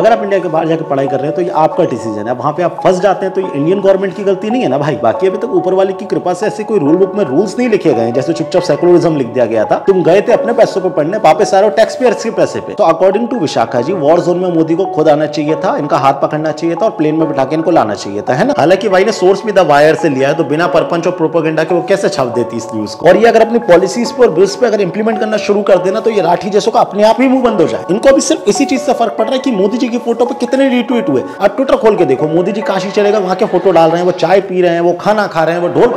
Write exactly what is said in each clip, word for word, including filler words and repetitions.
अगर आप इंडिया के बाहर जाकर पढ़ाई कर रहे हैं तो ये आपका डिसीजन है। वहाँ पे आप फंस जाते हैं तो ये इंडियन गवर्नमेंट की गलती नहीं है ना भाई। बाकी अभी तक ऊपर वाले की कृपा से ऐसे कोई रूल बुक में रूल्स नहीं लिखे गए हैं, जैसे चुपचाप सेकुलरिज्म लिख दिया गया था, तुम गए थे अपने पैसों पर पढ़ने, वापस आ रहे हो टैक्स पेयर्स के पैसे पे। तो according to Vishakha ji, war zone में मोदी को खुद आना चाहिए था, इनका हाथ पकड़ना चाहिए था और प्लेन में बिठा के इनको लाना चाहिए था, है ना। हालांकि भाई ने सोर्स भी द वायर से लिया है, तो बिना परपंच और प्रोपेगेंडा के वो कैसे छाप देती इस न्यूज को। और ये अगर अपनी पॉलिसीज पर बिल्स पे अगर इंप्लीमेंट करना शुरू कर देना तो ये राठी जैसों का अपने आप ही मुंह बंद हो जाए। इनको अभी सिर्फ इसी चीज से फर्क पड़ रहा है कि मोदी जी की फोटो पे कितने रीट्वीट हुए। आप ट्विटर खोल के देखो, मोदी जी काशी चलेगा वहां के फोटो डाल रहे हैं, वो चाय पी रहे हैं, वो खाना खा रहे हैं, वो ढोल।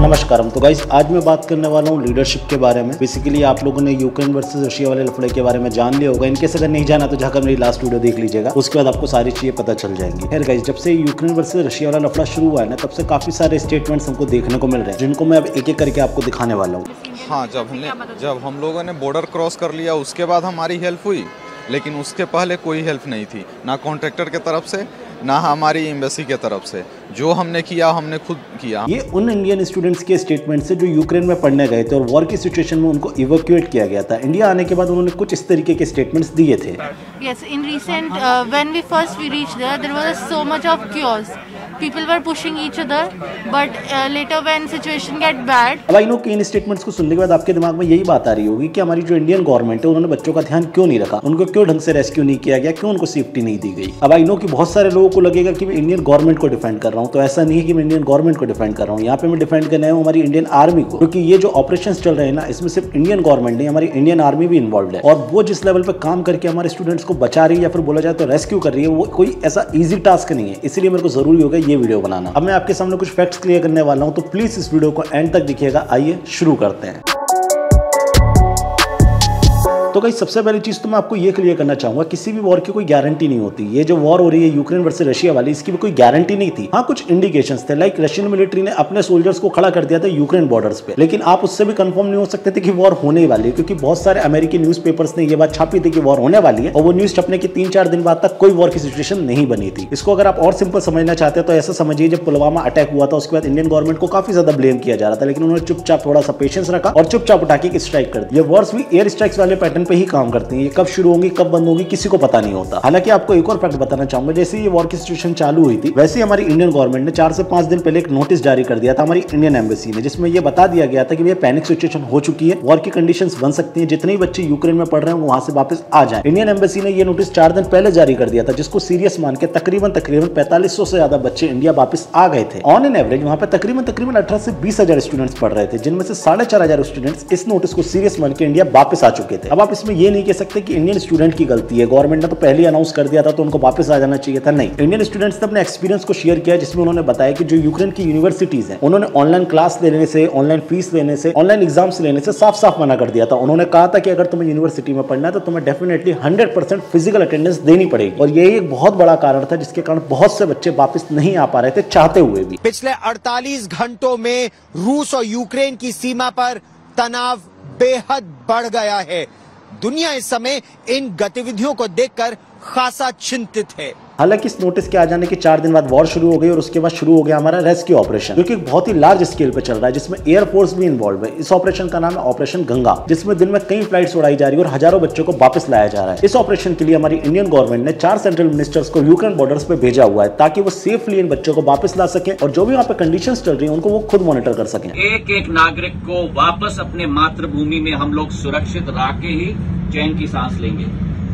नमस्कार, तो गाइस आज मैं बात करने वाला हूँ लीडरशिप के बारे में। बेसिकली आप लोगों ने यूक्रेन वर्सेस रशिया वाले लफड़े के बारे में जान लिया होगा। इनकेस अगर नहीं जाना तो जाकर मेरी लास्ट वीडियो देख लीजिएगा, उसके बाद आपको सारी चीजें पता चल जाएंगी। खैर गाइस, जब से यूक्रेन वर्सेस रशिया वाला लफड़ा शुरू हुआ है ना, तब से काफी सारे स्टेटमेंट्स हमको देखने को मिल रहे हैं, जिनको मैं अब एक एक करके आपको दिखाने वाला हूँ। हाँ, जब हमने जब हम लोगों ने बॉर्डर क्रॉस कर लिया उसके बाद हमारी हेल्प हुई, लेकिन उसके पहले कोई हेल्प नहीं थी, ना कॉन्ट्रैक्टर के तरफ से ना हमारी एम्बेसी के तरफ से। जो हमने किया हमने खुद किया। ये उन इंडियन स्टूडेंट्स के स्टेटमेंट से जो यूक्रेन में पढ़ने गए थे और वॉर की सिचुएशन में उनको इवैक्यूएट किया गया था। इंडिया आने के बाद उन्होंने कुछ इस तरीके के स्टेटमेंट्स दिए थे। Yes, in recent when we first we reached there there was so much of chaos, people were pushing each other, but later when situation get bad. अब आई नो कि इन स्टेटमेंट्स को सुनने के बाद आपके दिमाग में यही बात आ रही होगी कि हमारी जो इंडियन गवर्नमेंट है उन्होंने बच्चों का ध्यान क्यों नहीं रखा, उनको क्यों ढंग से रेस्क्यू नहीं किया गया, क्यों उनको सेफ्टी नहीं दी गई। अब आई नो कि बहुत सारे लोगों को लगेगा कि मैं इंडियन गवर्नमेंट को डिफेंड कर रहा हूं, तो ऐसा नहीं है कि मैं इंडियन गवर्नमेंट को डिफेंड कर रहा हूं। यहाँ पे मैं डिफेंड करने आया हूं हमारी इंडियन आर्मी को, क्योंकि ये जो ऑपरेशंस चल रहे हैं ना, इसमें सिर्फ इंडियन गवर्नमेंट नहीं हमारी इंडियन आर्मी भी इन्वॉल्व है, और वो जिस लेवल पे काम करके हमारे स्टूडेंट्स को बचा रही है या फिर बोला जाए तो रेस्क्यू कर रही है, वो कोई ऐसा ईजी टास्क नहीं है। इसलिए मेरे को जरूरी होगा ये वीडियो बनाना। अब मैं आपके सामने कुछ फैक्ट्स क्लियर करने वाला हूँ, तो प्लीज इस वीडियो को एंड तक देखिएगा। आइए शुरू करते हैं। तो गाइस, सबसे पहली चीज़ तो मैं आपको ये क्लियर करना चाहूंगा, किसी भी वॉर की कोई गारंटी नहीं होती। ये जो वॉर हो रही है यूक्रेन वर्सेस रशिया वाली, इसकी भी कोई गारंटी नहीं थी। हाँ, कुछ इंडिकेशंस थे, लाइक रशियन मिलिट्री ने अपने सोल्जर्स को खड़ा कर दिया था यूक्रेन बॉर्डर्स पे, लेकिन आप उससे भी कंफर्म नहीं हो सकते थे कि वॉर होने वाली है, क्योंकि बहुत सारे अमेरिकी न्यूज़पेपर्स ने यह बात छापी थी कि वॉर होने वाली है, और वो न्यूज़ छपने के तीन चार दिन बाद तक कोई वॉर की सिचुएशन नहीं बनी थी। इसको अगर आप और सिंपल समझना चाहते हैं तो ऐसा समझिए, जब पुलवामा अटैक हुआ था उसके बाद इंडियन गवर्नमेंट को काफी ज्यादा ब्लेम किया जा रहा था, लेकिन उन्होंने चुपचाप थोड़ा सा पेशेंस रखा और चुपचाप उठा के स्ट्राइक कर दी। ये वॉर्स भी एयर स्ट्राइक्स वाले पैटर्न पे ही काम करती हैं, ये कब शुरू होंगी कब बंद होंगी किसी को पता नहीं होता। हालांकि आपको एक और फैक्ट बताना चाहूंगा, जैसे ये वॉर की सिचुएशन चालू हुई थी, वैसे हमारी इंडियन गवर्नमेंट ने चार से पांच दिन पहले एक नोटिस जारी कर दिया था हमारी इंडियन एम्बेसी ने, जिसमें ये बता दिया गया था कि ये पैनिक सिचुएशन हो चुकी है, वॉर की कंडीशंस बन सकती हैं, जितने बच्चे यूक्रेन में पढ़ रहे हैं वहां से वापस आ जाए। इंडियन एम्बेसी ने यह नोटिस चार दिन पहले जारी कर दिया था, जिसको सीरियस मान के तकरीबन तकरीबन पैंतालीस सौ से ज्यादा बच्चे इंडिया वापस आ गए थे। ऑन एन एवरेज वहां पर तकरीबन तकरीबन अठारह से बीस हजार स्टूडेंट्स पढ़ रहे थे, जिनमें से साढ़े चार हजार स्टूडेंट्स इस नोटिस को सीरियस मान के इंडिया वापस आ चुके थे। अब आप इसमें ये नहीं कह सकते कि इंडियन स्टूडेंट की गलती है, गवर्नमेंट ने तो पहले अनाउंस कर दिया था तो उनको वापस आ जाना चाहिए था। नहीं, इंडियन स्टूडेंट्स ने अपने एक्सपीरियंस को शेयर किया, जिसमें उन्होंने बताया कि जो यूक्रेन की यूनिवर्सिटीज हैं उन्होंने ऑनलाइन क्लास लेने से, ऑनलाइन फीस लेने से, ऑनलाइन एग्जाम्स लेने से साफ साफ मना कर दिया था। उन्होंने कहा था कि अगर तुम्हें यूनिवर्सिटी में पढ़ना है तो तुम्हें definitely hundred percent physical attendance देनी पड़ेगी, और यही एक बहुत बड़ा कारण था जिसके कारण बहुत से बच्चे वापस नहीं आ पा रहे थे चाहते हुए भी। पिछले अड़तालीस घंटों में रूस और यूक्रेन की सीमा पर तनाव बेहद बढ़ गया है। दुनिया इस समय इन गतिविधियों को देखकर खासा चिंतित है। हालांकि इस नोटिस के आ जाने के चार दिन बाद वॉर शुरू हो गई, और उसके बाद शुरू हो गया हमारा रेस्क्यू ऑपरेशन, जो कि बहुत ही लार्ज स्केल पे चल रहा है, जिसमें एयरफोर्स भी इन्वॉल्व है। इस ऑपरेशन का नाम है ऑपरेशन गंगा, जिसमें दिन में कई फ्लाइट्स उड़ाई जा रही है और हजारों बच्चों को वापस लाया जा रहा है। इस ऑपरेशन के लिए हमारी इंडियन गवर्नमेंट ने चार सेंट्रल मिनिस्टर्स को यूक्रेन बॉर्डर्स पे भेजा हुआ है, ताकि वो सेफली इन बच्चों को वापस ला सके, और जो भी वहाँ पे कंडीशन चल रही है उनको वो खुद मॉनिटर कर सके। एक एक नागरिक को वापस अपने मातृभूमि में हम लोग सुरक्षित रख के ही चैन की सांस लेंगे।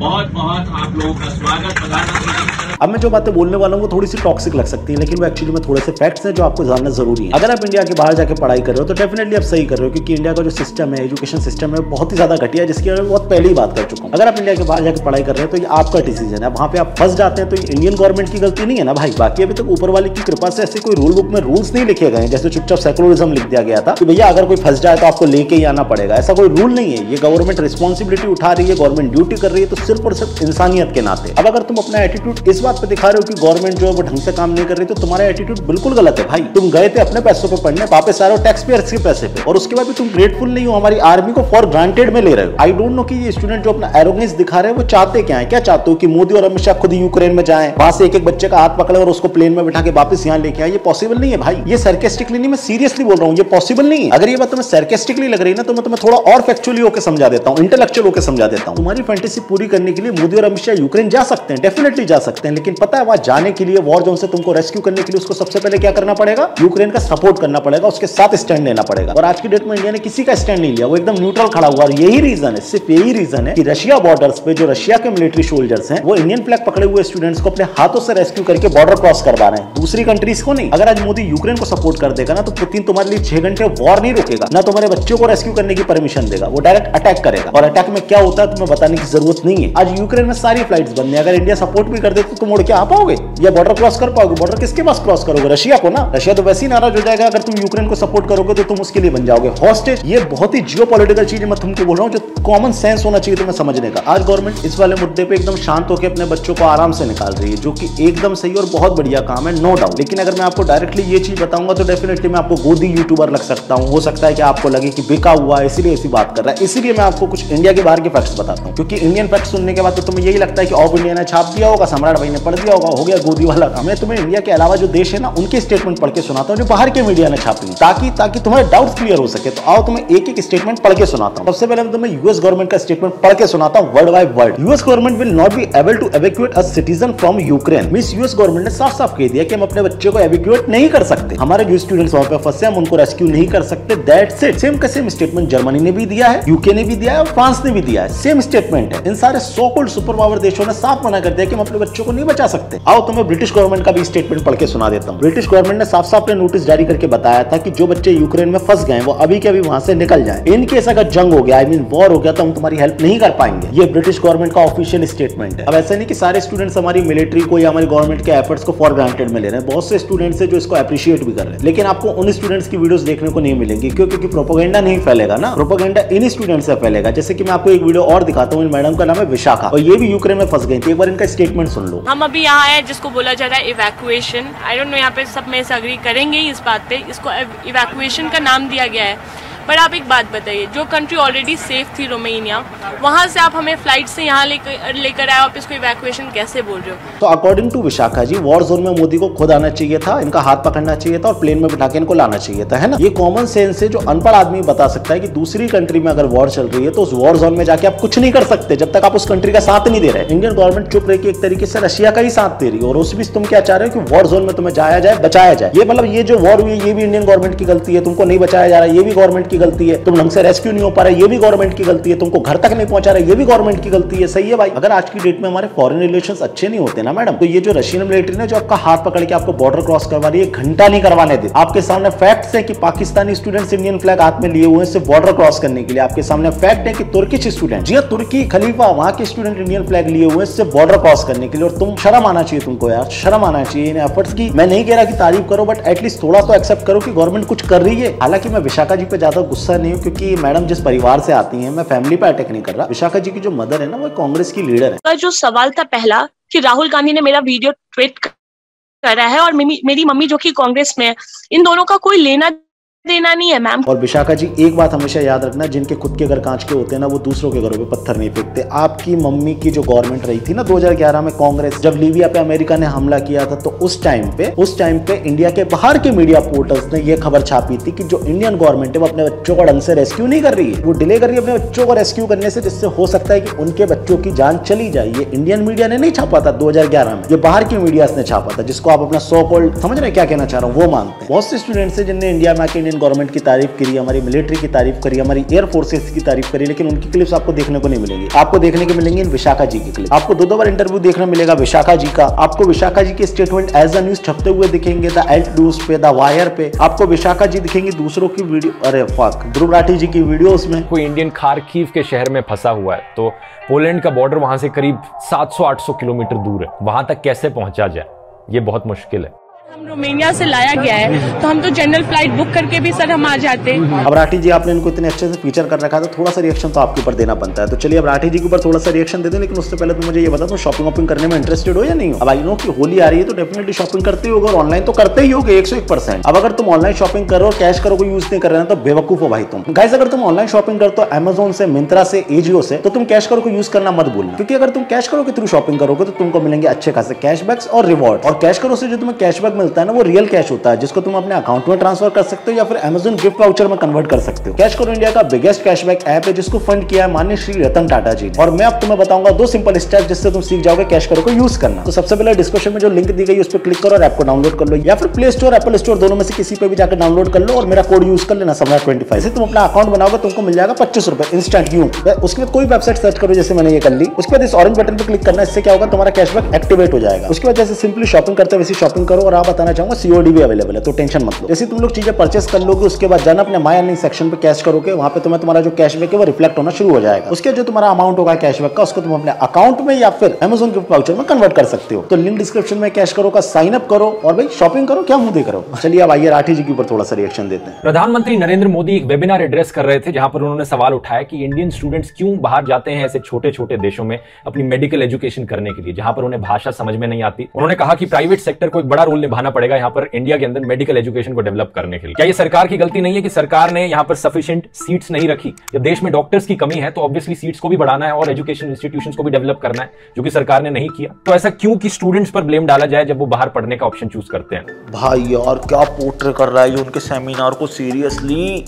बहुत बहुत आप लोगों का स्वागत प्रधानमंत्री। अब मैं जो बातें बोलने वाला हूँ वो थोड़ी सी टॉक्सिक लग सकती है, लेकिन वो एक्चुअली में थोड़े से फैक्ट्स हैं जो आपको जानना जरूरी है। अगर आप इंडिया के बाहर जाकर पढ़ाई कर रहे हो तो डेफिनेटली आप सही कर रहे हो, क्योंकि इंडिया का जो सिस्टम है, एजुकेशन सिस्टम है, बहुत ही ज्यादा घटिया है, जिसकी मैं बहुत पहले ही बात कर चुका हूँ। अगर आप इंडिया के बाहर जाकर पढ़ाई कर रहे हो तो ये आपका डिसीजन है। वहाँ पे आप फंस जाते हैं तो इंडियन गवर्नमेंट की गलती नहीं है ना भाई। बाकी अभी तक ऊपर वाले की कृपा से ऐसे कोई रूल बुक में रूल्स नहीं लिखे गए, जैसे चुपचाप सेकुलरिज्म लिख दिया गया था कि भैया अगर कोई फंस जाए तो आपको लेके ही आना पड़ेगा। ऐसा कोई रूल नहीं है। ये गवर्नमेंट रिस्पॉन्सिबिलिटी उठा रही है, गवर्नमेंट ड्यूटी कर रही है, तो सिर्फ और सिर्फ इंसानियत के नाते। अब अगर तुम अपना एटीट्यूड इस बात पे दिखा रहे हो कि गवर्नमेंट जो है वो ढंग से काम नहीं कर रही, तो तुम्हारा एटीट्यूड बिल्कुल गलत है भाई। तुम गए थे अपने पैसों पे पढ़ने, वापस आ रहे हो टैक्स पेयर्स के पैसे पे, और उसके बाद भी तुम ग्रेटफुल नहीं हो, हमारी आर्मी को फॉर ग्रांटेड में ले रहे हो। आई डोंट नो कि ये स्टूडेंट जो अपना एरोगेंस दिखा रहे हैं वो चाहते क्या है। क्या चाहते हो कि मोदी और अमित शाह खुद यूक्रेन में जाए, वहां से एक एक बच्चे का हाथ पकड़े और उसको प्लेन में बैठा के वापस यहाँ लेके आए? ये पॉसिबल नहीं है भाई। ये सरकेस्टिकली नहीं, मैं सीरियसली बोल रहा हूँ, ये पॉसिबल नहीं है। अगर ये बात तुम्हें सरकेस्टिकली लग रही ना, तो मैं तुम्हें थोड़ा और फैक्चुअली होकर समझा देता हूँ, इंटेलेक्चुअल होकर समझा देता हूँ। तुम्हारी फैंटेसी पूरी करने के लिए मोदी और अमित शाह यूक्रेन जा सकते हैं, डेफिनेटली जा सकते हैं, लेकिन पता है वहां जाने के लिए, वॉर जोन से तुमको रेस्क्यू करने के लिए उसको सबसे पहले क्या करना पड़ेगा, यूक्रेन का सपोर्ट करना पड़ेगा, उसके साथ स्टैंड लेना पड़ेगा। और आज की डेट में इंडिया ने किसी का स्टैंड नहीं लिया, वो एकदम न्यूट्रल खड़ा हुआ। और यही रीजन है, सिर्फ यही रीजन है कि रशिया बॉर्डर्स पे जो रशिया के मिलिट्री सोल्जर्स हैं वो इंडियन फ्लैग पकड़े हुए स्टूडेंट्स को अपने हाथों से रेस्क्यू करके बॉर्डर क्रॉस करवा रहे हैं, दूसरी कंट्रीज को नहीं। अगर आज मोदी यूक्रेन को सपोर्ट कर देगा ना तो पुतिन तुम्हारे लिए छह घंटे वॉर नहीं रोकेगा, ना तुम्हारे बच्चों को रेस्क्यू करने की परमिशन देगा, वो डायरेक्ट अटैक करेगा। और अटैक में क्या होता है तुम्हें बताने की जरूरत नहीं है। आज यूक्रेन में सारी फ्लाइट्स बंद है, अगर इंडिया सपोर्ट भी कर दे तो तुम उड़ के आ पाओगे या बॉर्डर क्रॉस कर पाओगे? बॉर्डर किसके पास क्रॉस करोगे? रशिया को ना। रशिया तो वैसे ही नाराज हो जाएगा अगर तुम यूक्रेन को सपोर्ट करोगे तो तुम उसके लिए बन जाओगे हॉस्टेज। ये बहुत ही जियोपॉलिटिकल चीज मैं तुमको बोल रहा हूँ जो कॉमन सेंस होना चाहिए तुम्हें समझने का। आज गवर्नमेंट इस वाले मुद्दे पे एकदम शांत होकर अपने बच्चों को आराम से निकाल रही है, जो कि एकदम सही और बहुत बढ़िया काम है, नो डाउट। लेकिन अगर मैं आपको डायरेक्टली ये चीज बताऊंगा तो डेफिनेटली मैं आपको गोदी यूट्यूबर लग सकता हूँ। हो सकता है कि आपको लगे कि बिका हुआ है इसीलिए ऐसी बात कर रहा है। इसीलिए मैं आपको कुछ इंडिया के बाहर के फैक्ट्स बताता हूँ, क्योंकि इंडियन फैक्ट सुनने के बाद तो तुम्हें यही लगता है कि ऑफ इंडिया ने छाप दिया होगा, सम्राट भाई ने पढ़ दिया होगा, हो गया गोदी वाला काम। मैं तुम्हें इंडिया के अलावा जो देश है ना उनके स्टेटमेंट पढ़ के सुनाता हूँ जो बाहर के मीडिया ने छापी, ताकि ताकि तुम्हारे डाउट क्लियर हो सके। तो आओ तुम्हें एक एक स्टेटमेंट पढ़ के सुनाता हूँ। सबसे पहले मैं यूएस गवर्नमेंट का स्टेटमेंट पढ़ के सुनाता हूँ word by word. US government will not be able to evacuate a citizen from Ukraine. Means US government ने साफ साफ कह दिया कि हम अपने बच्चों को एवेक्यूएट नहीं कर सकते, हमारे जो स्टूडेंट्स वहां पे फंसे हम उनको रेस्क्यू नहीं कर सकते, दैट्स इट। सेम का सेम स्टेटमेंट जर्मनी ने भी दिया है, यूके ने भी दिया है और फ्रांस ने भी दिया है, सेम स्टेटमेंट है। इन सारे सो कॉल्ड सुपर पावर देशों ने साफ मना कर दिया कि हम अपने बच्चों को नहीं बचा सकते। आओ तुम्हें ब्रिटिश गवर्नमेंट का भी स्टेटमेंट पढ़ के सुना देता हूँ। ब्रिटिश गवर्नमेंट ने साफ साफ नोटिस जारी करके बताया था कि जो बच्चे यूक्रेन में फंस गए वो अभी के अभी वहां से निकल जाए, इनकेस अगर जंग हो गया, आई मीन वॉर हो गया, तो हम तुम्हारी हेल्प नहीं कर पाएंगे। ये ब्रिटिश गवर्नमेंट का ऑफिशियल स्टेटमेंट है। अब ऐसा नहीं कि सारे स्टूडेंट्स हमारी मिलिट्री को या हमारी गवर्नमेंट के एफर्ट्स को फॉर ग्रांटेड में ले रहे हैं, बहुत से स्टूडेंट्स हैं जो इसको अप्रिशिएट भी कर रहे हैं, लेकिन आपको उन स्टूडेंट्स की वीडियोस देखने को नहीं मिलेंगी, क्यों? क्योंकि प्रोपेगेंडा नहीं फैलेगा ना, प्रोपेगेंडा इन स्टूडेंट्स से फैलेगा। जैसे कि मैं आपको एक वीडियो और दिखाता हूँ, इन मैडम का नाम है विशाखा और ये भी यूक्रेन में फंस गई थी, एक बार इनका स्टेटमेंट सुन लो। हम अभी यहाँ है जिसको बोला जा रहा है इवैक्यूएशन, आई डोंट नो यहाँ पे सब में से अग्री करेंगे इस बात पे, इसको इवैक्यूएशन का नाम दिया गया है। पर आप एक बात बताइए, जो कंट्री ऑलरेडी सेफ थी रोमेनिया, वहाँ से आप हमें फ्लाइट से यहाँ लेकर लेकर आए, आप इसको इवैक्यूएशन कैसे बोल रहे हो? तो according to Vishakha ji, war zone में मोदी को खुद आना चाहिए था, इनका हाथ पकड़ना चाहिए था और प्लेन में बिठा के इनको लाना चाहिए था, है ना। ये कॉमन सेंस है जो अनपढ़ आदमी बता सकता है कि दूसरी कंट्री में अगर वॉर चल रही है तो उस वॉर जोन में जाके आप कुछ नहीं कर सकते जब तक आप उस कंट्री का साथ नहीं दे रहे। इंडियन गवर्नमेंट चुप रही, एक तरीके से रशिया का ही साथ दे रही है और उस बीच तुम क्या चाह रहे हो कि वॉर जोन में तुम्हें जाया जाए, बचाया जाए। ये मतलब ये जो वॉर हुई है ये भी इंडियन गवर्नमेंट की गलती है, तुमको नहीं बचाया जा रहा है ये भी गवर्नमेंट की गलती है, तुम ढंग से रेस्क्यू नहीं हो पा रहे ये भी गवर्नमेंट की गलती है, तुमको घर तक नहीं पहुंचा रहा ये भी गवर्नमेंट की गलती है। सही है भाई, अगर आज की डेट में हमारे फॉरेन रिलेशंस अच्छे नहीं होते ना मैडम, तो ये जो रशियन मिलिट्री ने जो आपका हाथ पकड़ के आपको बॉर्डर क्रॉस करवा रही है, घंटा नहीं करवाने देती। आपके सामने फैक्ट्स हैं कि पाकिस्तानी स्टूडेंट्स इंडियन फ्लैग हाथ में लिए हुए सिर्फ बॉर्डर क्रॉस करने के लिए। आपके सामने फैक्ट है कि तुर्किश स्टूडेंट, जी तुर्की खलीफा, वहां के स्टूडेंट इंडियन फ्लैग लिए हुए सिर्फ बॉर्डर क्रॉस करने के लिए। और तुम, शर्म आना चाहिए तुमको यार, शर्म आना चाहिए इन एफर्ट्स की। मैं नहीं कह रहा कि तारीफ करो, बट एटलीस्ट थोड़ा तो एक्सेप्ट करो कि गवर्नमेंट कुछ कर रही है। हालांकि मैं विशाखा जी पे ज्यादा गुस्सा नहीं हूँ, क्योंकि मैडम जिस परिवार से आती हैं, मैं फैमिली पे अटैक नहीं कर रहा। विशाखा जी की जो मदर है ना वो कांग्रेस की लीडर है। जो सवाल था पहला कि राहुल गांधी ने मेरा वीडियो ट्वीट करा है और मेरी मम्मी जो कि कांग्रेस में है, इन दोनों का कोई लेना देना नहीं है मैम। और विशाखा जी एक बात हमेशा याद रखना, जिनके खुद के घर कांच के होते हैं ना वो दूसरों के घरों पे पत्थर नहीं फेंकते। आपकी मम्मी की जो गवर्नमेंट रही थी ना दो हज़ार ग्यारह में कांग्रेस, जब लीबिया पे अमेरिका ने हमला किया था, तो उस टाइम पे उस टाइम पे इंडिया के बाहर के मीडिया पोर्टल्स ने ये खबर छापी थी कि जो इंडियन गवर्नमेंट है वो अपने बच्चों को ढंग से रेस्क्यू नहीं कर रही है, वो डिले कर रही है अपने बच्चों को रेस्क्यू करने से, जिससे हो सकता है कि उनके बच्चों की जान चली जाए। ये इंडियन मीडिया ने नहीं छापा था दो हज़ार ग्यारह में, ये बाहर के मीडिया ने छापा था, जिसको आप अपना सो कॉल्ड, समझ रहे क्या कहना चाह रहा हूँ, वो मानते हैं। बहुत से स्टूडेंट्स है जिनने इंडिया में आके गवर्नमेंट की तारीफ करी, हमारी मिलिट्री की तारीफ करी, हमारी एयर फोर्सेस की तारीफ करी, लेकिन उनकी क्लिप्स आपको देखने को नहीं मिलेंगी। आपको देखने को मिलेंगे विशाखा जी की क्लिप, आपको दो दो बार इंटरव्यू देखने मिलेगा विशाखा जी का, आपको विशाखा जी के स्टेटमेंट एज अ न्यूज छपते हुए दिखेंगे द एल्ट न्यूज पे, द वायर पे आपको विशाखा जी दिखेंगी, दूसरों की वीडियो, अरे फक, ध्रुव राठी जी की वीडियोस में। कोई इंडियन खारकीव के शहर में फंसा हुआ है, तो पोलैंड का बॉर्डर वहां से करीब सात सौ आठ सौ किलोमीटर दूर है, वहां तक कैसे पहुंचा जाए ये बहुत मुश्किल है। हम रोमेनिया से लाया गया है तो हम तो जनरल फ्लाइट बुक करके भी सर हम आ जाते हैं। अब राठी जी आपने इनको इतने अच्छे से फीचर कर रखा है तो थोड़ा सा रिएक्शन तो आपके ऊपर देना बनता है, तो चलिए अब राठी जी के ऊपर थोड़ा सा रिएक्शन दे दें। लेकिन उससे पहले तो मुझे ये बता दो, शॉपिंग वॉपिंग करने में इंटरेस्टेड हो या नहीं हो? अब आई नो कि होली आ रही है तो डेफिनेटली शॉपिंग करते होगे और ऑनलाइन तो करते ही होगे एक सौ एक परसेंट। अब अगर तुम ऑनलाइन शॉपिंग करो और कैश करो को यूज नहीं कर रहे तो बेवकूफ हो भाई तुम। गाइस अगर तुम ऑनलाइन शॉपिंग करते हो अमेजोन से, मिंत्रा से, एजियो से, तो तुम कैश करो को यूज करना मत भूलना, क्योंकि अगर तुम कैश करो के थ्रू शॉपिंग करोगे तो तुमको मिलेंगे अच्छे खासे कैशबैक्स और रिवॉर्ड। और कैश करो से जो तुम्हें कैशबैक प्रोडक्ट मिलता है ना वो रियल कैश होता है जिसको तुम अपने अकाउंट में ट्रांसफर कर सकते हो या फिर अमेजन गिफ्ट वाउचर में कन्वर्ट कर सकते हो। कैशकरो इंडिया का बिगेस्ट कैशबैक ऐप है जिसको फंड किया है माननीय श्री रतन टाटा जी ने। और मैं अब तुम्हें बताऊंगा दो सिंपल स्टेप जिससे तुम सीख जाओगे कैशकरो को यूज करना। तो सबसे पहले डिस्क्रिप्शन में जो लिंक दी गई उस पर क्लिक करो और ऐप को डाउनलोड कर लो या फिर प्ले स्टोर एप्पल स्टोर दोनों में से किसी पे भी जाकर डाउनलोड कर लो और मेरा कोड यूज कर लेना सम्राट ट्वेंटी फाइव से। तुम अपना अकाउंट बनाओगे तुमको मिल जाएगा पच्चीस रुपए इंस्टेंट यू। उसके बाद कोई वेबसाइट सर्च करो जैसे मैंने ये कर ली, उसके बाद इस ऑरेंज बटन पर क्लिक करना, इससे क्या होगा तुम्हारा कैशबैक एक्टिवेट हो जाएगा। उसके बाद जैसे सिंपली शॉपिंग करते वैसे शॉपिंग करो और आप बताना चाहूंगा सीओडी भी अवेलेबल है तो टेंशन मत लो। जैसे तुम लोग चीजें परचेस कर लोगे उसके बाद जाना अपने माय अर्निंग सेक्शन पे कैश करोगे, वहां पे तुम्हें तुम्हारा जो कैशबैक है वो रिफ्लेक्ट होना शुरू हो जाएगा। उसके जो तुम्हारा अमाउंट होगा कैशबैक का उसको तुम अपने अकाउंट में या फिर अमेजन गिफ्ट वाउचर में कन्वर्ट कर सकते हो। तो लिंक डिस्क्रिप्शन में कैशकरो का साइन अप करो और भाई शॉपिंग करो, क्या मुंह देख रहे हो। चलिए अब आइए राठी जी के ऊपर थोड़ा सा रिएक्शन देते हैं। प्रधानमंत्री नरेंद्र मोदी एक वेबिनार एड्रेस कर रहे थे जहां पर उन्होंने सवाल उठाया कि इंडियन स्टूडेंट्स क्यों बाहर जाते हैं ऐसे छोटे छोटे देशों में अपनी मेडिकल एजुकेशन करने के लिए जहां पर उन्हें भाषा समझ में नहीं आती। उन्होंने कहा कि प्राइवेट सेक्टर को एक बड़ा रोल निभाना पड़ेगा यहाँ पर इंडिया के अंदर मेडिकल एजुकेशन को डेवलप करने के लिए। क्या ये सरकार की गलती नहीं है कि सरकार ने यहाँ पर सफिशिएंट सीट्स नहीं रखी? जब देश में डॉक्टर्स की कमी है तो ऑब्वियसली सीट्स को भी बढ़ाना है और एजुकेशन इंस्टीट्यूशंस को भी डेवलप करना है जो कि सरकार ने नहीं किया। तो ऐसा क्यों कि स्टूडेंट्स पर ब्लेम डाला जाए जब वो बाहर पढ़ने का ऑप्शन चूज करते हैं। भाई यार क्या पोर्ट्रे कर रहा है उनके सेमिनार को, सीरियसली।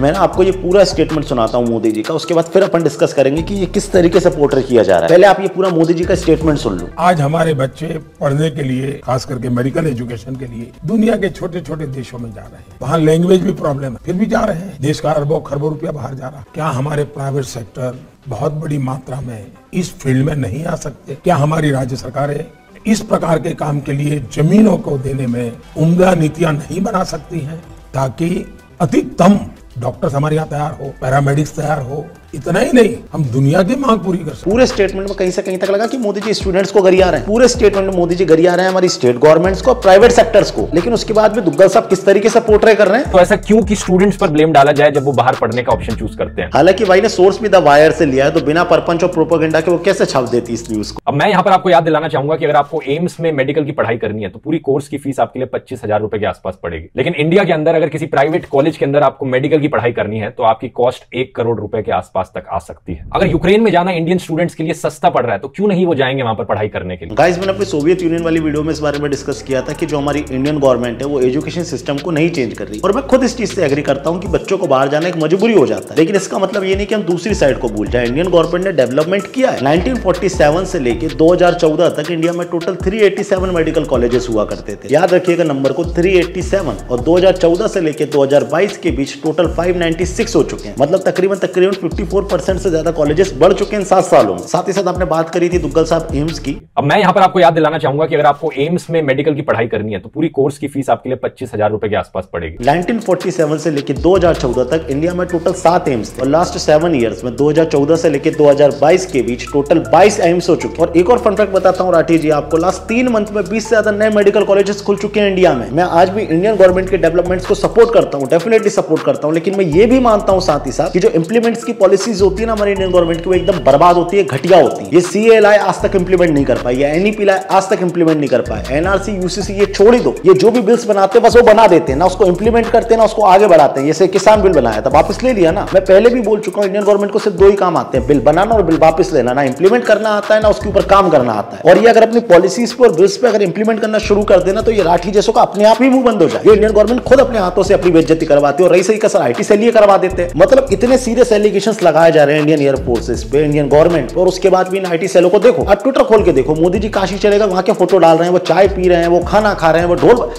मैं ना आपको ये पूरा स्टेटमेंट सुनाता हूँ मोदी जी का, उसके बाद फिर अपन डिस्कस करेंगे कि ये किस तरीके से पोर्ट्रे किया जा रहा है। पहले आप ये पूरा मोदी जी का स्टेटमेंट सुन लो। आज हमारे बच्चे पढ़ने के लिए खास करके मेडिकल एजुकेशन के लिए दुनिया के छोटे छोटे देशों में जा रहे हैं, वहाँ लैंग्वेज भी प्रॉब्लम है फिर भी जा रहे हैं। देश का अरबों खरबों रुपया बाहर जा रहा है। क्या हमारे प्राइवेट सेक्टर बहुत बड़ी मात्रा में इस फील्ड में नहीं आ सकते? क्या हमारी राज्य सरकारें इस प्रकार के काम के लिए जमीनों को देने में उम्दा नीतियाँ नहीं बना सकती है ताकि अधिकतम डॉक्टर्स हमारे यहाँ तैयार हो, पैरामेडिक्स तैयार हो। इतना ही नहीं हम दुनिया की मांग पूरी कर। पूरे स्टेटमेंट में कहीं से कहीं तक लगा कि मोदी जी स्टूडेंट्स को गरिया रहे हैं। पूरे स्टेटमेंट में मोदी जी गरिया रहे हैं हमारी स्टेट गवर्नमेंट्स को, प्राइवेट सेक्टर्स को, लेकिन उसके बाद भी दुग्गल साहब किस तरीके से पोर्ट्रे कर रहे हैं। तो ऐसा क्यों कि स्टूडेंट्स पर ब्लेम डाला जाए जब वो बाहर पढ़ने का ऑप्शन चूज करते हैं। हालांकि भाई ने सोर्स भी द वायर से लिया है तो बिना परपंच और प्रोपेगेंडा के वो कैसे छाप देती इस न्यूज को। अब मैं यहाँ पर आपको याद दिलाना चाहूंगा कि अगर आपको एम्स में मेडिकल की पढ़ाई करनी है तो पूरी कोर्स की फीस आपके लिए पच्चीस हजार रुपए के आसपास पड़ेगी। लेकिन इंडिया के अंदर अगर किसी प्राइवेट कॉलेज के अंदर आपको मेडिकल की पढ़ाई करनी है तो आपकी कॉस्ट एक करोड़ रुपए के आसपास तक आ सकती है। अगर यूक्रेन में जाना इंडियन स्टूडेंट्स के लिए सस्ता पड़ रहा है तो क्यों नहीं वो जाएंगे वहां पर पढ़ाई करने के लिए। गाइस मैंने अपनी सोवियत यूनियन वाली वीडियो में इस बारे में डिस्कस किया था कि जो हमारी इंडियन गवर्नमेंट है वो एजुकेशन सिस्टम को नहीं चेंज कर रही और मैं खुद इस चीज से एग्री करता हूँ कि बच्चों को बाहर जाना एक मजबूरी हो जाता है, लेकिन इसका मतलब ये नहीं कि हम दूसरी साइड को भूल जाए। इंडियन गवर्नमेंट ने डेवलपमेंट किया है। नाइनटीन फोर्टी सेवन से लेकर दो हजार चौदह तक इंडिया में टोटल तीन सौ सत्तासी मेडिकल कॉलेजेस हुआ करते थे, याद रखिएगा नंबर को तीन सौ सत्तासी, और दो हजार चौदह से लेकर दो हजार बाईस के बीच टोटल पाँच सौ छियानवे हो चुके हैं। मतलब तकरीबन तकरीबन चौवन परसेंट से ज्यादा कॉलेजेस बढ़ चुके हैं सात सालों में। साथ ही साथ आपने बात करी थी दुग्गल साहब एम्स की। अब मैं यहाँ पर आपको याद दिलाना चाहूंगा कि अगर आपको एम्स में मेडिकल की पढ़ाई करनी है तो पूरी कोर्स की फीस आपके लिए पच्चीस हजार रुपए के आसपास पड़ेगी। नाइनटीन फोर्टी सेवन से लेकर दो हजार चौदह तक इंडिया में टोटल सात एम्स और लास्ट सेवन ईयर्स में दो हजार चौदह से लेकर दो हजार बाईस के बीच टोटल बाईस एम्स हो चुके हैं। और एक और फनफैक्ट बताता हूँ राठी जी आपको, लास्ट तीन मंथ में बीस से ज्यादा नए मेडिकल कॉलेजेस खुल चुके हैं इंडिया में। मैं आज भी इंडियन गवर्नमेंट के डेवलपमेंट्स को सपोर्ट करता हूँ, डेफिनेटली सपोर्ट करता हूँ, लेकिन मैं ये भी मानता हूँ साथ ही साथ कि जो इम्प्लीमेंट्स की पॉलिसीज होती है ना हमारी इंडियन गवर्नमेंट की वो एकदम बर्बाद होती है, घटिया होती है। ये सीएलआई आज तक इंप्लीमेंट नहीं कर पाई, एनईपीआई आज तक इंप्लीमेंट नहीं कर पाए, एनआरसी यूसीसी ये छोड़ ही दो, ये जो भी बिल्स बनाते हैं बस वो बना देते हैं ना उसको इंप्लीमेंट करते हैं ना उसको आगे बढ़ाते हैं। जैसे किसान बिल बनाया था वापस ले लिया ना। मैं पहले भी बोल चुका हूँ इंडियन गवर्नमेंट को सिर्फ दो ही काम आते हैं, बिल बनाना और बिल वापस लेना, ना इंप्लीमेंट करना आता है ना उसके ऊपर काम करना आता है। और ये अगर अपनी पॉलिसीज पर बिल्स पे अगर इंप्लीमेंट करना शुरू कर देना तो ये राठी जैसों का अपने आप ही मुंह बंद हो जाए। इंडियन गवर्नमेंट खुद अपने हाथों से अपनी बेइज्जती करवाती है और रही सही कसर आईटी से लिए करवा देते हैं। मतलब इतने सीरियस एलिगेशन लगाए जा रहे हैं इंडियन एयरफोर्सेस पे, इंडियन गवर्नमेंट पे, और उसके बाद भी इन आईटी सेलों को देखो। अब ट्विटर खोल के देखो, मोदी जी काशी चले गए वहां के फोटो डाल रहे हैं, वो चाय पी रहे हैं, वो खाना खा रहे हैं, वो ढोल।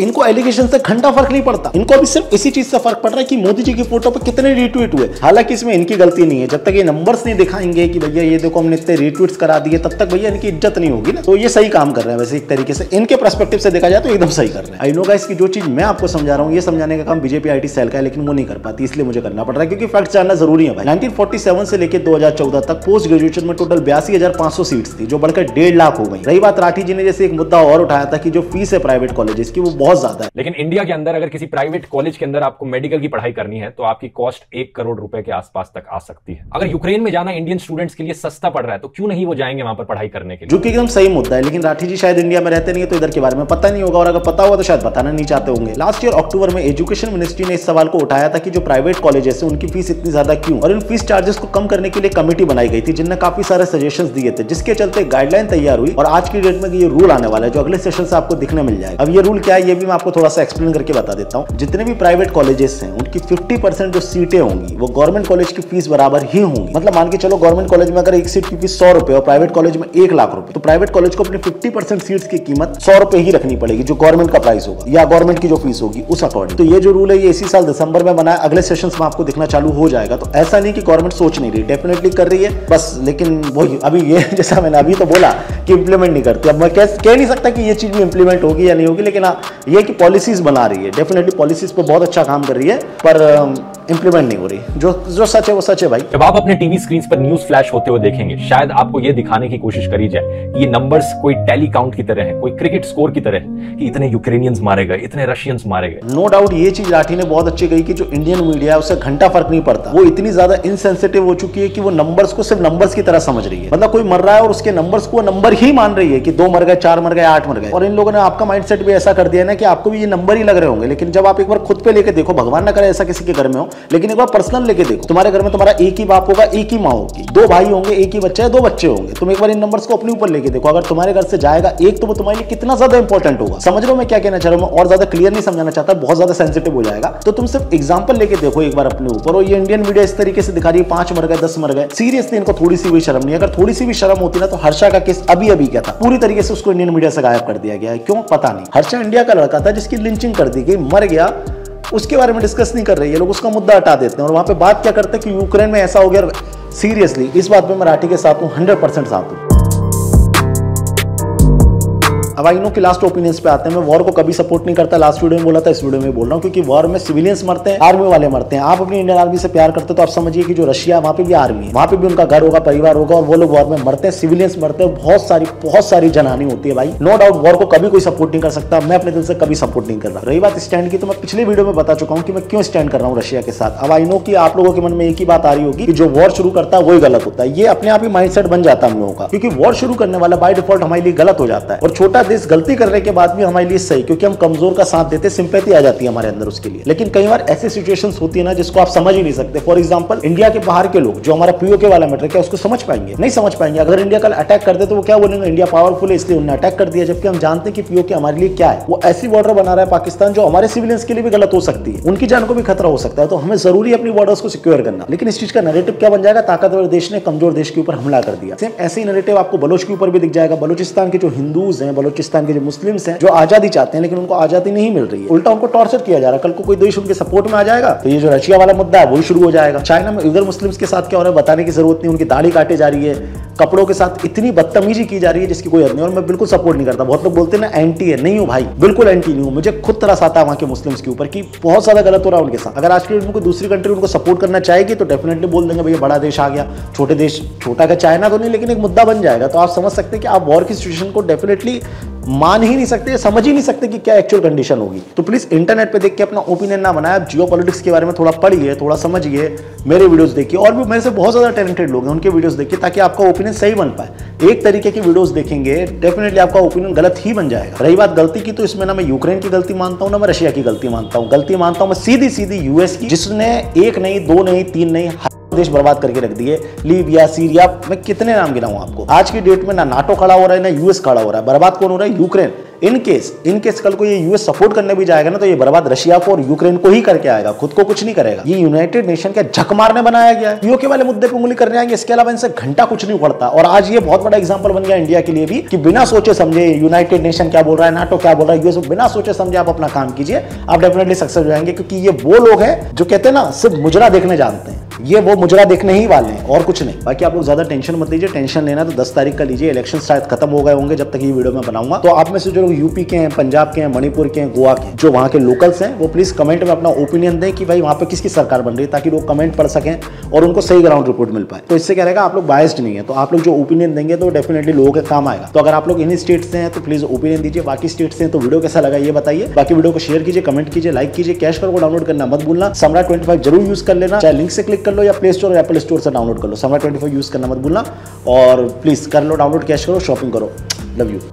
इनको एलिगेशन से घंटा फर्क नहीं पड़ता, इनको अभी सिर्फ इसी चीज से फर्क पड़ रहा है कि मोदी जी की फोटो पर कितने रीट्वीट हुए। हालांकि इसमें इनकी गलती नहीं है, जब तक ये नंबर्स नहीं दिखाएंगे कि भैया ये देखो हमने इतने रीट्वीट्स करा दिए तब तक भैया इनकी इज्जत नहीं होगी ना। तो ये सही काम कर रहे हैं, वैसे एक तरीके से इनके पर्सपेक्टिव से देखा जाए तो एकदम सही कर रहे हैं। आई नो गाइस की जो चीज मैं आपको समझा रहा हूँ ये समझाने का काम बीजेपी आईटी सेल का है, लेकिन वो नहीं कर पाती इसलिए मुझे करना पड़ रहा है क्योंकि फैक्ट जानना जरूरी है। नाइनटीन फोर्टी सेवन से लेकर दो हजार चौदह तक पोस्ट ग्रेजुएशन में टोटल बयासी हजार पांच सौ सीट्स थी जो बढ़कर डेढ़ लाख हो गई। रही बात राठी जी ने जैसे एक मुद्दा और उठाया था कि जो फीस है प्राइवेट कॉलेजेस की वो बहुत ज्यादा है। लेकिन इंडिया के अंदर अगर किसी प्राइवेट कॉलेज के अंदर आपको मेडिकल की पढ़ाई करनी है तो आपकी कॉस्ट एक करोड़ रुपए के आसपास तक आ सकती है। अगर यूक्रेन में जाना इंडियन स्टूडेंट्स के लिए सस्ता पड़ रहा है तो क्यों नहीं वो जाएंगे वहां पर पढ़ाई करने के लिए, जो कि एकदम सही मुद्दा है। लेकिन राठी जी शायद इंडिया में रहते नहीं है तो इधर के बारे में पता नहीं होगा, और अगर पता होगा तो शायद बताना नहीं चाहते होंगे। लास्ट ईयर अक्टूबर में एजुकेशन मिनिस्ट्री ने इस सवाल को उठाया था कि जो प्राइवेट कॉलेजेस हैं उनकी फीस इतनी ज्यादा क्यों, और इन फीस चार्जेस को कम करने के लिए कमेटी बनाई गई थी जिनने काफी सारे सजेशंस दिए थे, जिसके चलते गाइडलाइन तैयार हुई और आज की डेट में ये रूल आने वाला है जो अगले सेशन से आपको दिखने मिल जाएगा। अब ये रूल क्या है ये भी मैं आपको थोड़ा सा एक्सप्लेन करके बता देता हूँ। जितने भी प्राइवेट कॉलेजेस हैं उनकी फिफ्टी परसेंट जो सीटें होंगी वो गवर्नमेंट कॉलेज की फीस बराबर ही होंगी। मतलब मान के चलो गवर्नमेंट कॉलेज में अगर एक सीट की फीस सौ रुपए और प्राइवेट कॉलेज में एक लाख रुपए, तो प्राइवेट कॉलेज को अपने फिफ्टी परसेंट सीट की कीमत सौ रुपए ही रखनी पड़ेगी जो गवर्नमेंट का प्राइस होगा या गवर्नमेंट की जो फीस होगी उस अकॉर्डिंग। तो ये जो रूल है ये इसी साल दिसंबर में बनाया, अगले सेशन में आपको दिखना चालू हो जाएगा। तो ऐसा नहीं कि गवर्नमेंट सोच नहीं रही, डेफिनेटली कर रही है बस, लेकिन वही अभी ये जैसा मैंने अभी तो बोला कि इंप्लीमेंट नहीं करती। अब मैं कह, कह नहीं सकता कि ये चीज भी इंप्लीमेंट होगी या नहीं होगी, लेकिन ये कि पॉलिसीज बना रही है, डेफिनेटली पॉलिसीज पर बहुत अच्छा काम कर रही है, पर इंप्लीमेंट नहीं हो रही। जो जो सच है वो सच है भाई। जब आप अपने टीवी स्क्रीन पर न्यूज फ्लैश होते हुए देखेंगे शायद आपको ये दिखाने की कोशिश करी जाए कि ये नंबर्स कोई टैली काउंट की तरह है, कोई क्रिकेट स्कोर की तरह है कि इतने यूक्रेनियंस मारे गए, इतने रशियंस मारे गए। नो डाउट ये चीज राठी ने बहुत अच्छी कही कि जो इंडियन मीडिया है उससे घंटा फर्क नहीं पड़ता, वो इतनी ज्यादा इनसेंसिटिव हो चुकी है कि वो नंबर्स को सिर्फ नंबर्स की तरह समझ रही है। मतलब कोई मर रहा है और उसके नंबर्स को नंबर ही मान रही है कि दो मर गए, चार मर गए, आठ मर गए। और इन लोगों ने आपका माइंडसेट भी ऐसा कर दिया ना कि आपको भी ये नंबर ही लग रहे होंगे, लेकिन जब आप एक बार खुद पे लेके देखो, भगवान ना करे ऐसा किसी के घर में हो, लेकिन एक बार पर्सनल लेके देखो, तुम्हारे घर में तुम्हारा एक ही बाप होगा, एक ही माँ होगी, दो भाई होंगे, एक ही बच्चा है, दो बच्चे होंगे। तुम एक बार इन नंबर्स को अपने ऊपर लेके देखो, अगर तुम्हारे घर से जाएगा एक तो वो तुम्हारे लिए कितना ज्यादा इंपॉर्टेंट होगा। समझ रहे हो मैं क्या कहना चाह रहा हूँ, मैं और ज्यादा क्लियर नहीं समझाना चाहता, बहुत ज्यादा सेंसिटिव हो जाएगा। तो तुम सिर्फ एग्जाम्पल लेके देखो एक बार अपने ऊपर। और ये इंडियन मीडिया इस तरीके से दिखा रही है पांच मर गए, दस मर गए, सीरियसली इनको थोड़ी सी भी शर्म नहीं। अगर थोड़ी सी भी शर्म होती ना तो हर्ष शाह का केस अभी अभी क्या था, पूरी तरीके से उसको इंडियन मीडिया से गायब कर दिया गया है। क्यों पता नहीं। हर्ष शाह इंडिया का लड़का था जिसकी लिंचिंग कर दी गई, मर गया, उसके बारे में डिस्कस नहीं कर रही है, लोग उसका मुद्दा हटा देते हैं और वहां पे बात क्या करते हैं कि यूक्रेन में ऐसा हो गया। सीरियसली इस बात में मैं राठी के साथ हूं, हंड्रेड परसेंट साथ हूं। अब आई नो कि लास्ट ओपिनियंस पे आते हैं, मैं वॉर को कभी सपोर्ट नहीं करता, लास्ट वीडियो में बोला था, इस वीडियो में बोल रहा हूँ, क्योंकि वॉर में सिविलियंस मरते हैं, आर्मी वाले मरते हैं। आप अपनी इंडियन आर्मी से प्यार करते हो तो आप समझिए कि जो रशिया वहाँ पे भी आर्मी है, वहाँ पे भी उनका घर होगा, परिवार होगा, और वो लोग वॉर में मरते हैं, सिविलियंस मरते हैं, बहुत सारी बहुत सारी जनहानि होती है भाई। नो डाउट वॉर को कभी कोई सपोर्ट नहीं कर सकता, मैं अपने दिल से कभी सपोर्ट नहीं कर रहा। रही बात स्टैंड की, तो मैं पिछले वीडियो में बता चुका हूँ कि मैं क्यों स्टैंड कर रहा हूँ रशिया के साथ। अब आई नो कि आप लोगों के मन में एक ही बात आ रही होगी कि जो वॉर शुरू करता है वही गलत होता है, ये अपने आप ही माइंडसेट बन जाता है हम लोगों का, क्योंकि वॉर शुरू करने वाला बाय डिफॉल्ट हमारे लिए गलत हो जाता है। और छोटा देश गलती करने के बाद भी हमारे लिए सही, क्योंकि हम कमजोर का साथ देते, सिंपैथी आ जाती है हमारे अंदर उसके लिए। लेकिन कई बार ऐसी सिचुएशंस होती है ना जिसको आप समझ ही नहीं सकते। फॉर एग्जांपल इंडिया के बाहर के लोग जो हमारा पीओके वाला मैटर क्या उसको समझ पाएंगे, नहीं समझ पाएंगे। अगर इंडिया कल अटैक कर दे तो वो क्या बोलेंगे, इंडिया पावरफुल है इसलिए उन्होंने अटैक कर दिया, जबकि हम जानते हैं कि पीओके हमारे लिए क्या है। वो ऐसी बॉर्डर बना रहा है पाकिस्तान जो हमारे सिविलियंस के लिए भी गलत हो सकती है, उनकी जान को भी खतरा हो सकता है, तो हमें जरूरी अपनी बॉर्डर्स को सिक्योर करना। लेकिन इस चीज का नैरेटिव क्या बन जाएगा, ताकतवर देश ने कमजोर देश के ऊपर हमला कर दिया। सेम ऐसे ही नैरेटिव आपको बलोच के ऊपर भी दिख जाएगा। बलोचिस्तान के जो हिंदूज हैं, बलोचिस्तान के जो मुस्लिम्स हैं, जो आजादी चाहते हैं, लेकिन उनको आजादी नहीं मिल रही है, उल्टा उनको टॉर्चर किया जा रहा है। कल को कोई देश उनके सपोर्ट में आ जाएगा तो ये जो रशिया वाला मुद्दा है वही शुरू हो जाएगा। चाइना में इधर मुस्लिम्स के साथ क्या हो रहा है बताने की जरूरत नहीं, उनकी दाढ़ी काटे जा रही है, कपड़ों के साथ इतनी बदतमीजी की जा रही है जिसकी कोई हद नहीं। और मैं बिल्कुल सपोर्ट नहीं करता, बहुत लोग बोलते हैं ना एंटी है, नहीं हूँ भाई, बिल्कुल एंटी नहीं हूँ। मुझे खुद तरस आता है वहाँ के मुस्लिम्स के ऊपर कि बहुत ज्यादा गलत हो रहा है उनके साथ। अगर आज के डेट में कोई दूसरी कंट्री उनको सपोर्ट करना चाहेगी तो डेफिनेटली बोल देंगे भैया बड़ा देश आ गया, छोटे देश, छोटा का चाइना तो नहीं लेकिन एक मुद्दा बन जाएगा। तो आप समझ सकते हैं कि आप वॉर की सिचुएशन को डेफिनेटली मान ही नहीं सकते, समझ ही नहीं सकते कि क्या एक्चुअल कंडीशन होगी। तो प्लीज इंटरनेट पे देख के अपना ओपिनियन ना बनाए, आप जियो पॉलिटिक्स के बारे में थोड़ा पढ़िए, थोड़ा समझिए, मेरे वीडियोस देखिए, और भी मेरे से बहुत ज्यादा टैलेंटेड लोग हैं उनके वीडियोस देखिए, ताकि आपका ओपिनियन सही बन पाए। एक तरीके की वीडियोस देखेंगे डेफिनेटली आपका ओपिनियन गलत ही बन जाएगा। रही बात गलती की, तो इसमें ना मैं यूक्रेन की गलती मानता हूँ, ना मैं रशिया की गलती मानता हूँ। गलती मानता हूँ मैं सीधी सीधी यूएस की, जिसने एक नहीं, दो नहीं, तीन नहीं, देश बर्बाद करके रख दिए। लीबिया, सीरिया, मैं कितने नाम गिनाऊं आपको। आज की डेट में ना नाटो खड़ा हो रहा है, ना यूएस खड़ा हो रहा है, बर्बाद कौन हो रहा है, Ukraine. In case in case कल को ये यूएस सपोर्ट करने भी जाएगा ना तो ये बर्बाद रशिया को और यूक्रेन को ही करके आएगा, खुद को कुछ नहीं करेगा। ये यूनाइटेड नेशन का झक मारने बनाया गया है, पीओके वाले मुद्दे पे उंगली करने आएंगे, इसके अलावा इनसे घंटा कुछ नहीं पड़ता। और आज ये बहुत बड़ा एग्जाम्पल बन गया इंडिया के लिए भी कि बिना सोचे समझे यूनाइटेड नेशन क्या बोल रहा है, नाटो क्या बोल रहा है, यूएस, बिना सोचे समझे आप अपना काम कीजिए, आप डेफिनेटली सक्सेस हो जाएंगे। क्योंकि ये वो लोग हैं जो कहते हैं ना सिर्फ मुजरा देखने जानते हैं, ये वो मुजरा देखने ही वाले हैं और कुछ नहीं। बाकी आप लोग ज्यादा टेंशन मत लीजिए, टेंशन लेना तो दस तारीख का लीजिए, इलेक्शन शायद खत्म हो गए होंगे जब तक ये वीडियो मैं बनाऊंगा। तो आप में से जो लोग यूपी के हैं, पंजाब के हैं, मणिपुर के हैं, गोवा के, जो वहाँ के लोकल्स हैं, वो प्लीज कमेंट में अपना ओपिनियन दें कि भाई वहाँ पे किसकी सरकार बन रही है, ताकि लोग कमेंट पढ़ सकें और उनको सही ग्राउंड रिपोर्ट मिल पाए। तो इससे क्या रहेगा, आप लोग बायस्ड नहीं है, तो आप लोग जो ओपिनियन देंगे तो डेफिनेटली लोगों के काम आएगा। तो अगर आप लोग इन्हीं स्टेट से हैं तो प्लीज ओपिनियन दीजिए, बाकी स्टेट से हैं तो वीडियो कैसा लगा ये बताइए। बाकी वीडियो को शेयर कीजिए, कमेंट कीजिए, लाइक कीजिए। कैशकरो को डाउनलोड करना मत भूलना, सम्राट पच्चीस जरूर यूज कर लेना, चाहे लिंक से क्लिक कर लो या प्ले स्टोर और एप्पल स्टोर से डाउनलोड कर लो। सम्राट पच्चीस यूज करना मत भूलना और प्लीज कर लो डाउनलोड, कैशकरो, शॉपिंग करो। Love you.